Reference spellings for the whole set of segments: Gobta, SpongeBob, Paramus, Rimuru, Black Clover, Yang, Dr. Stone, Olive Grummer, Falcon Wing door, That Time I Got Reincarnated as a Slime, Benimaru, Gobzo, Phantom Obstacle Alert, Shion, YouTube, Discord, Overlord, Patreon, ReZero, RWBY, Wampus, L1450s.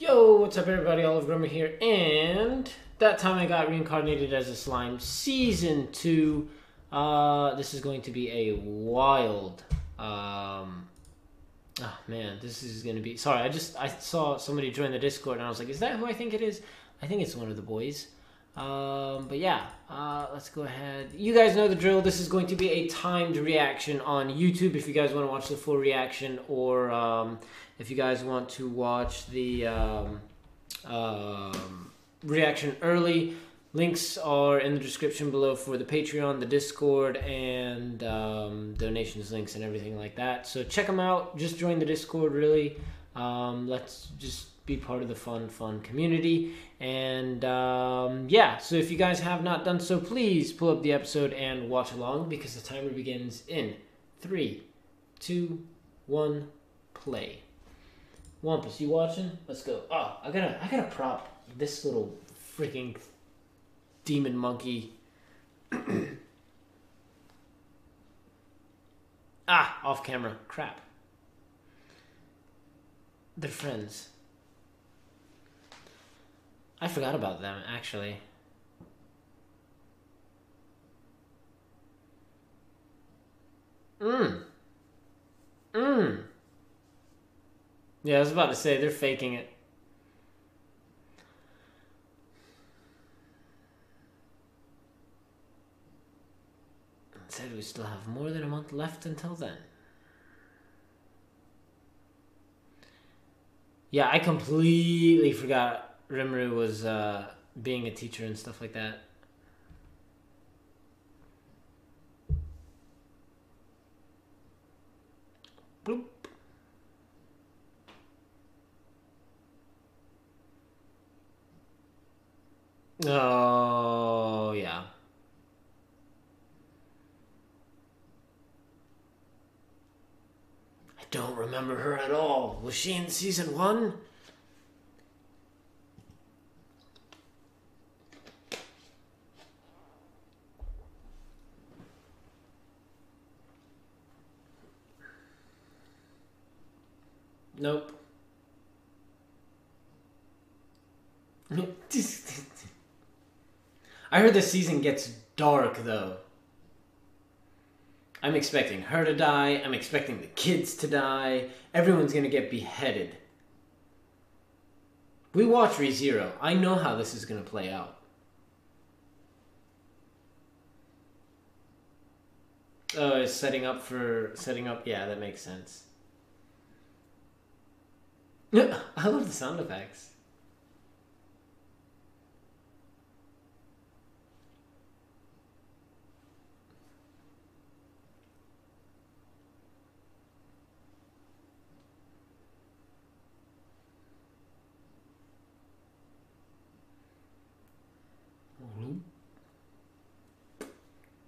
Yo, what's up everybody, Olive Grummer here, and That Time I Got Reincarnated as a Slime, Season 2. This is going to be a wild, oh man, this is going to be, sorry, I saw somebody join the Discord and I was like, is that who I think it is? I think it's one of the boys. But yeah, let's go ahead. You guys know the drill. This is going to be a timed reaction on YouTube if you guys want to watch the full reaction, or if you guys want to watch the reaction early. Links are in the description below for the Patreon, the Discord, and donations links and everything like that. So check them out. Just join the Discord, really. Let's just be part of the fun community, and yeah, so if you guys have not done so, please pull up the episode and watch along, because the timer begins in 3, 2, 1, play. Wampus, you watching? Let's go. Oh, I gotta prop this little freaking demon monkey. Off camera. Crap. They're friends. I forgot about them, actually. Yeah, I was about to say, they're faking it. It said we still have more than a month left until then. Yeah, I completely forgot Rimuru was being a teacher and stuff like that. Bloop. Oh, yeah. I don't remember her at all. Was she in season 1? Nope. I heard this season gets dark, though. I'm expecting her to die. I'm expecting the kids to die. Everyone's gonna get beheaded. We watch ReZero. I know how this is gonna play out. Oh, it's setting up. Yeah, that makes sense. I love the sound effects.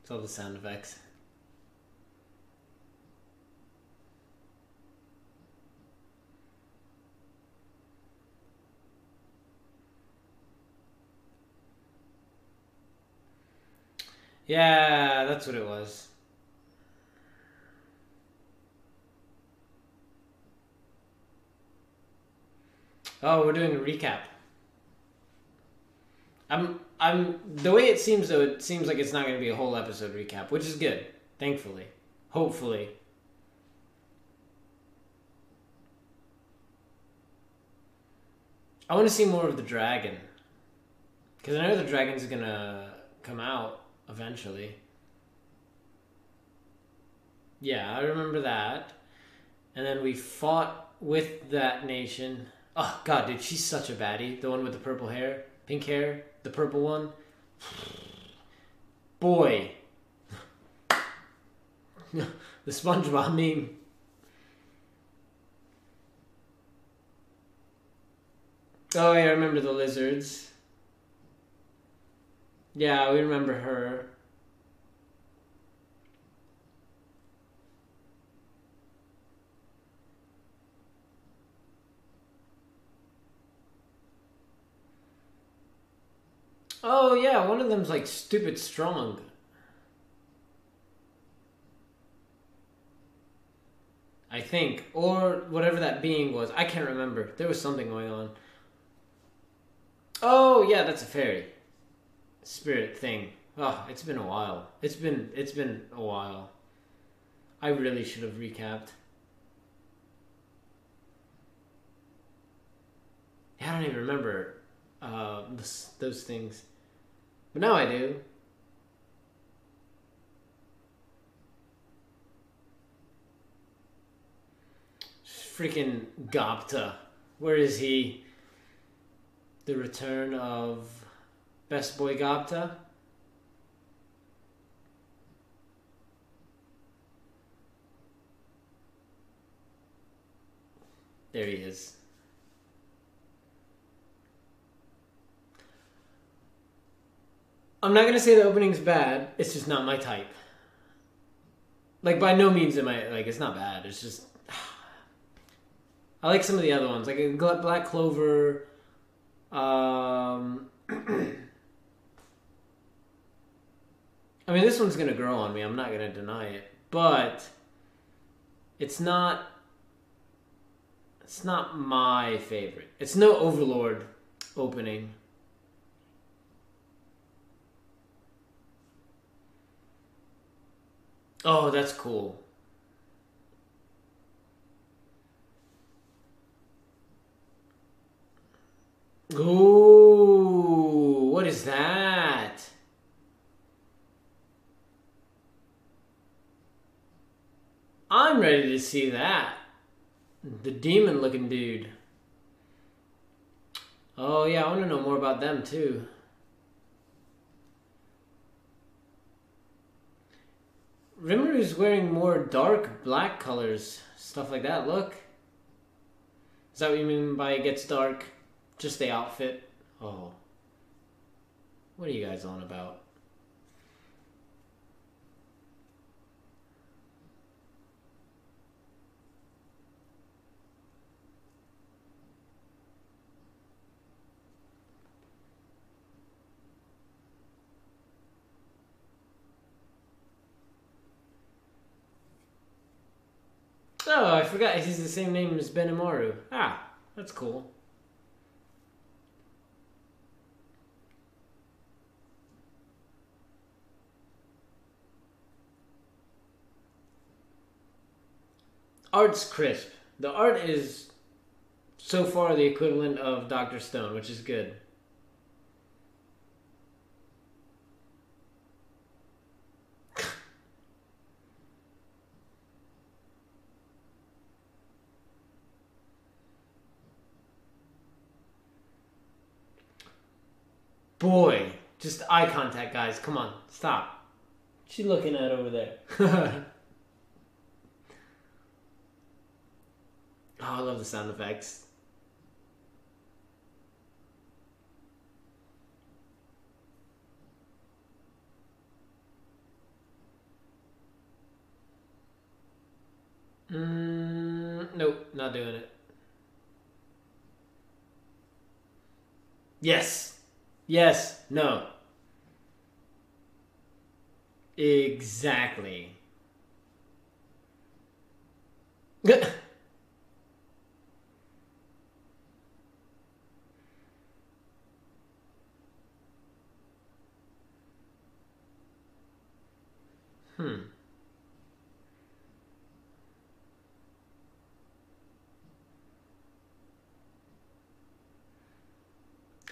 It's all the sound effects. Yeah, that's what it was. Oh, we're doing a recap. The way it seems though, it seems like it's not going to be a whole episode recap, which is good, thankfully. Hopefully. I want to see more of the dragon, because I know the dragon's going to come out eventually. Yeah, I remember that. And then we fought with that nation. Oh god, dude, she's such a baddie. The one with the purple hair. Pink hair. The purple one. Boy. The SpongeBob meme. Oh, yeah, I remember the lizards. Yeah, we remember her. Oh, yeah, one of them's like stupid strong. I think. Or whatever that being was. I can't remember. There was something going on. Oh, yeah, that's a fairy. Spirit thing. Oh, it's been a while. It's been a while. I really should have recapped. Yeah, I don't even remember those things. But now I do. Freaking Gobta. Where is he? The return of Best Boy Gobta? There he is. I'm not gonna say the opening's bad, it's just not my type. Like, by no means am I, like, it's not bad, it's just... I like some of the other ones, like Black Clover, I mean, this one's gonna grow on me, I'm not gonna deny it, but it's not my favorite. It's no Overlord opening. Oh, that's cool. Ooh, what is that? I'm ready to see that. The demon-looking dude. Oh, yeah, I want to know more about them, too. Rimuru's wearing more dark black colors. Stuff like that, look. Is that what you mean by it gets dark? Just the outfit? Oh. What are you guys on about? Oh, I forgot he's the same name as Benimaru. Ah, that's cool. Art's crisp. The art is so far the equivalent of Dr. Stone, which is good. Boy, just eye contact, guys. Come on, stop. What's she looking at over there? Oh, I love the sound effects. Nope, not doing it. Yes. Yes. No. Exactly.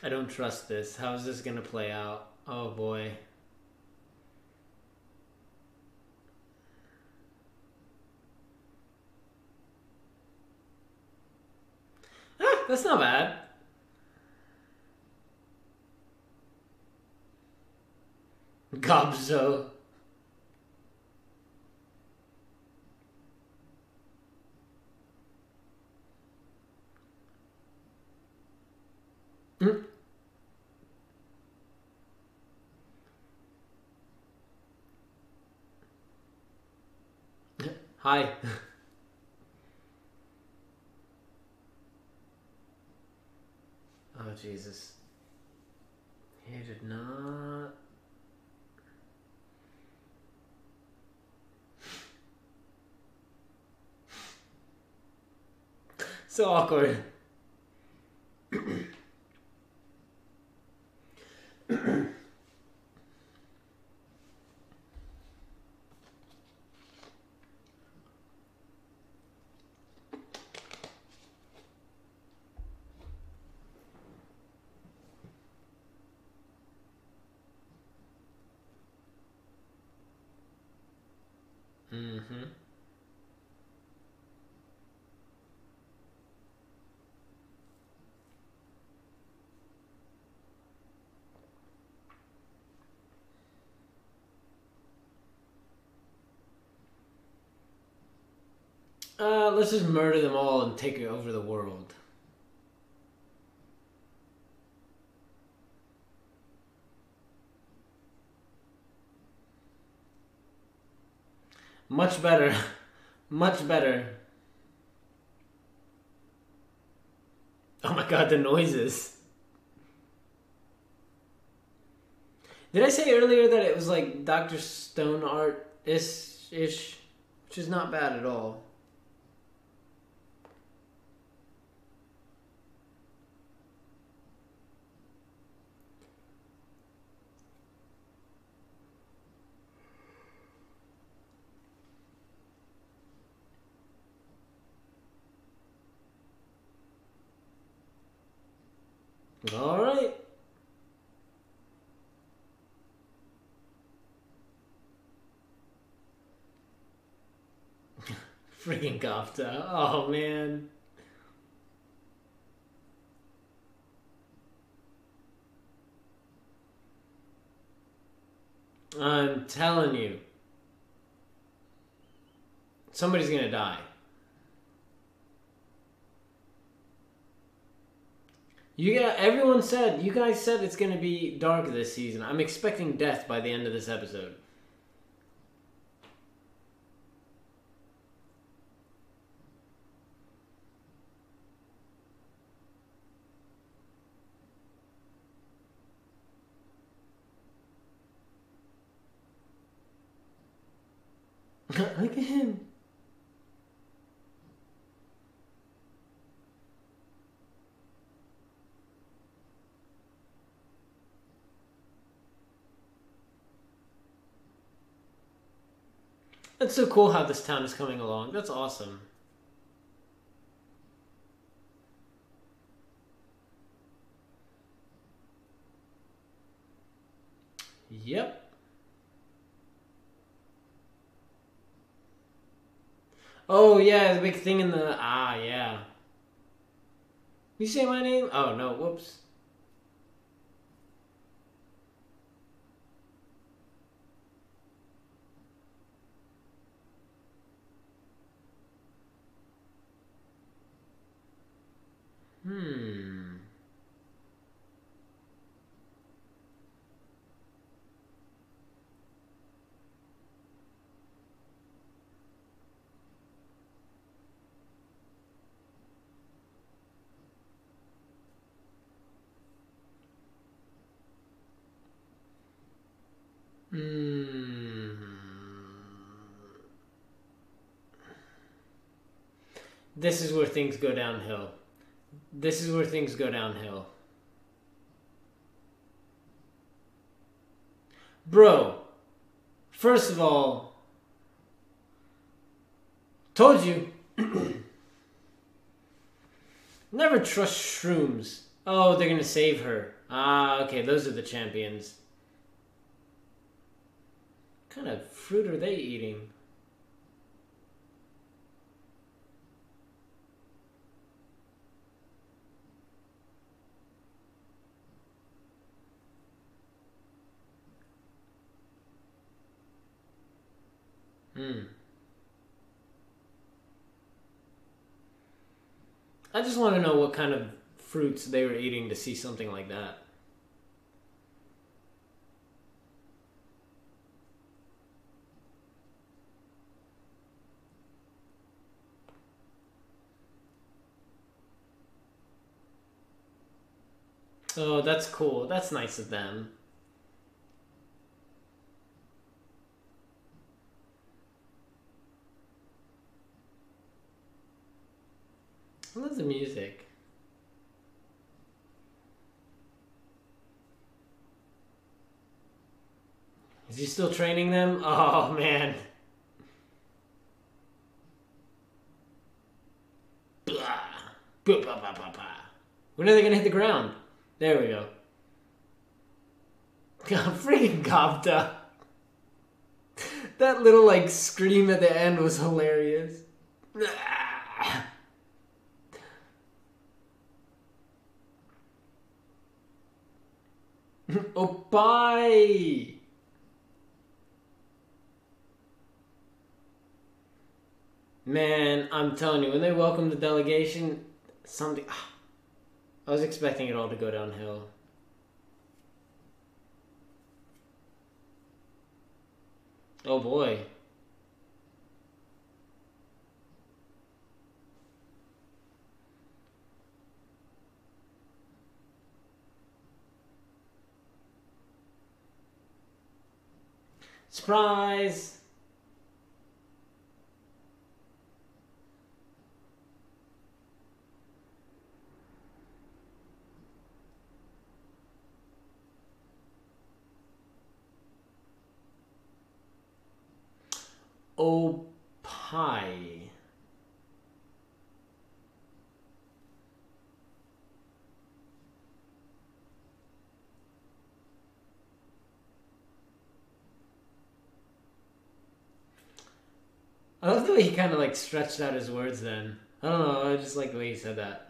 I don't trust this. How is this gonna play out? Oh boy. Ah, that's not bad. Gobzo. Hi. Oh, Jesus. He did not... So awkward. Let's just murder them all and take over the world. Much better. Much better. Oh my god, the noises. Did I say earlier that it was like Dr. Stone art-ish? Which is not bad at all. All right. Freaking Gobta. Oh, man. I'm telling you. Somebody's gonna die. Everyone said, you guys said it's going to be dark this season. I'm expecting death by the end of this episode. Look at him. That's so cool how this town is coming along. That's awesome. Yep. Oh, yeah, the big thing in the... Ah, yeah. You say my name? Oh, no, whoops. This is where things go downhill. This is where things go downhill. Bro, first of all, told you. Never trust shrooms. Oh, they're gonna save her. Ah, okay, those are the champions. What kind of fruit are they eating? I just want to know what kind of fruits they were eating to see something like that. Oh, that's cool. That's nice of them. I love the music. Is he still training them? Oh, man. Blah. Blah, blah, blah, blah, blah. When are they going to hit the ground? There we go. God, freaking Gobta. That little, like, scream at the end was hilarious. Oh, bye! Man, I'm telling you, when they welcomed the delegation, something... I was expecting it all to go downhill. Oh boy. Surprise! Oh, pie. I love the way he kind of like stretched out his words then. I don't know, I just like the way he said that.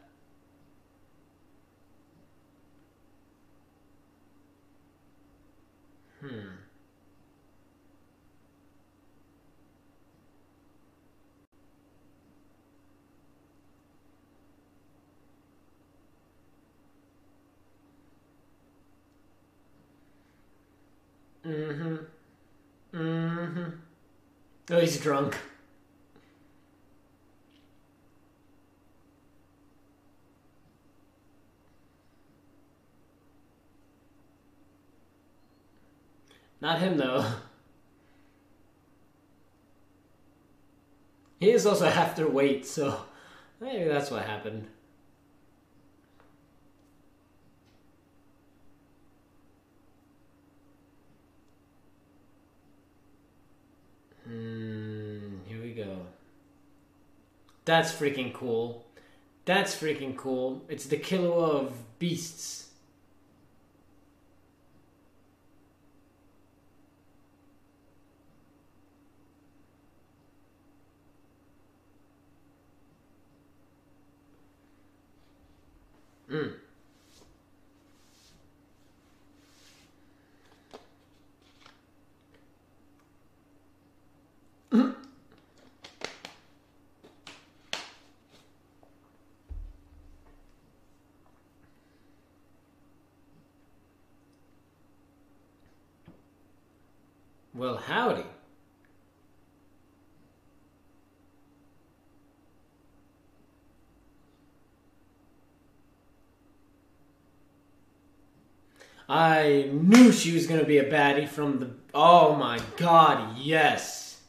Oh, he's drunk. Not him, though. He is also half their weight, so maybe that's what happened. Here we go. That's freaking cool. That's freaking cool. It's the killer of beasts. Well, howdy. I knew she was gonna be a baddie from the... Oh my god, yes!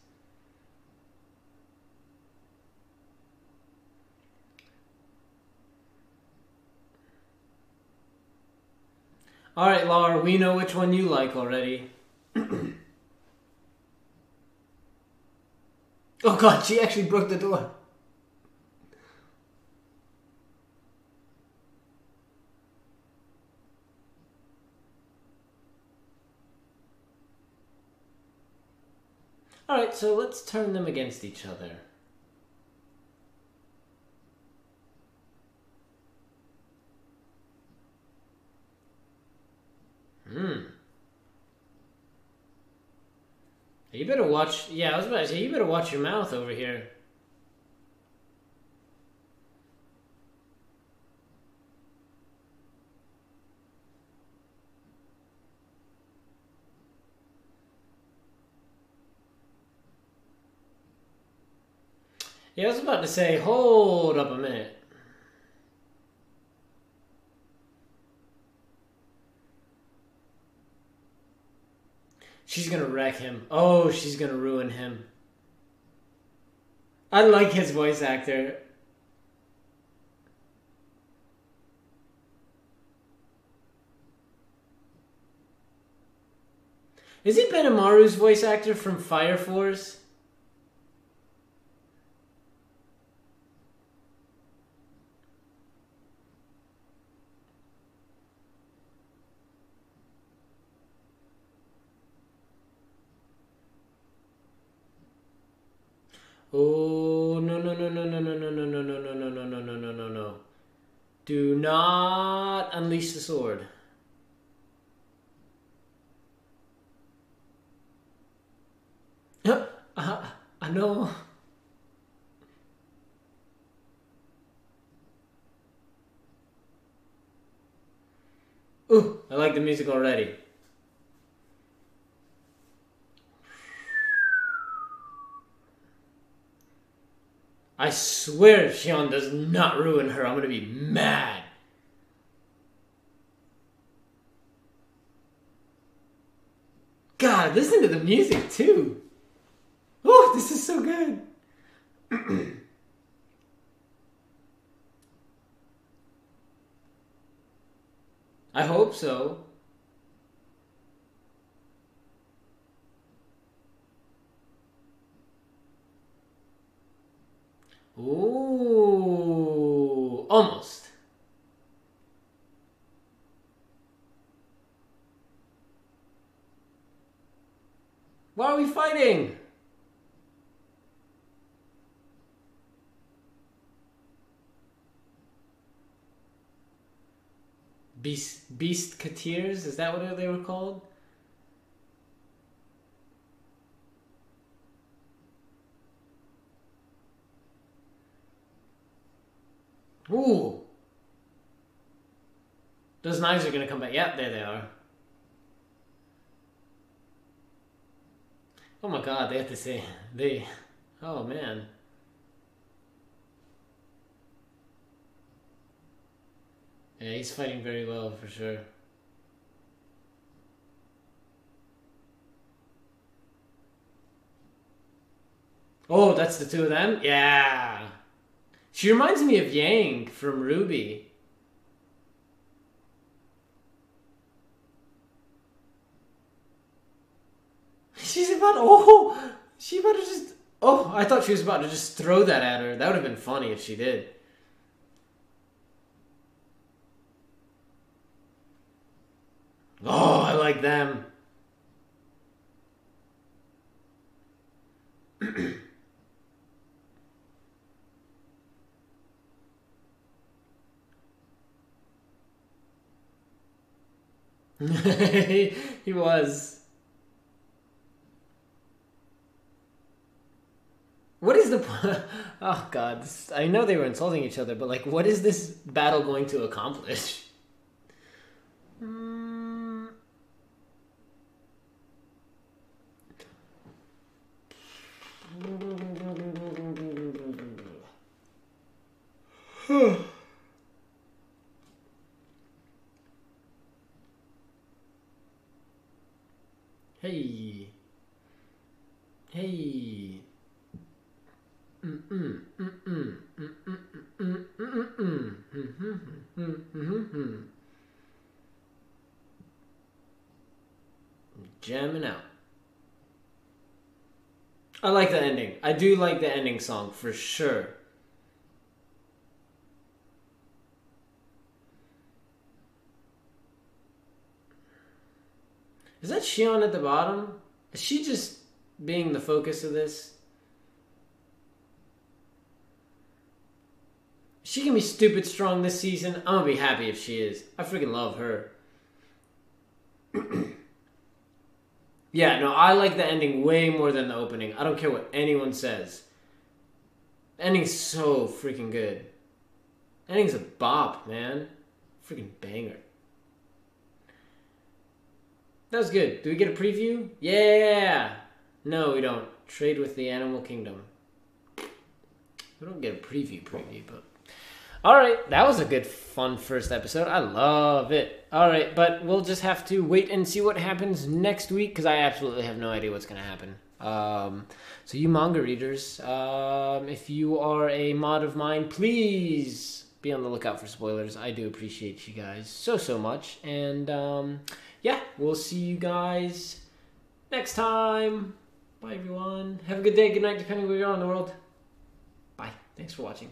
Alright, Laura, we know which one you like already. Oh god, she actually broke the door. Alright, so let's turn them against each other. You better watch... Yeah, I was about to say, you better watch your mouth over here. Yeah, I was about to say, hold up a minute. She's gonna wreck him. Oh, she's gonna ruin him. I like his voice actor. Is he Benimaru's voice actor from Fire Force? Oh, no. Do not unleash the sword. I know. Ooh, I like the music already. I swear if Shion does not ruin her, I'm gonna be mad. God, listen to the music too. Oh, this is so good. I hope so. Ooh, almost. Why are we fighting? Beast-cateers? Is that what they were called? Ooh. Those knives are gonna come back. Yep, there they are. Oh my god, they have to say they. Oh man. Yeah, he's fighting very well for sure. Oh, that's the two of them? Yeah. She reminds me of Yang from RWBY. Oh, I thought she was about to just throw that at her. That would have been funny if she did. Oh, I like them. He was. What is the oh god, this, I know they were insulting each other, but like what is this battle going to accomplish? Jamming out. I like the ending. I do like the ending song for sure. Is that Shion at the bottom? Is she just being the focus of this? She can be stupid strong this season. I'm gonna be happy if she is. I freaking love her. Yeah, no, I like the ending way more than the opening. I don't care what anyone says. The ending's so freaking good. The ending's a bop, man. Freaking banger. That was good. Do we get a preview? Yeah! No, we don't. Trade with the Animal Kingdom. We don't get a preview, but... Alright, that was a good, fun first episode. I love it. Alright, but we'll just have to wait and see what happens next week, because I absolutely have no idea what's going to happen. So you manga readers, if you are a mod of mine, please be on the lookout for spoilers. I do appreciate you guys so much. And yeah, we'll see you guys next time. Bye, everyone. Have a good day, good night, depending where you are in the world. Bye. Thanks for watching.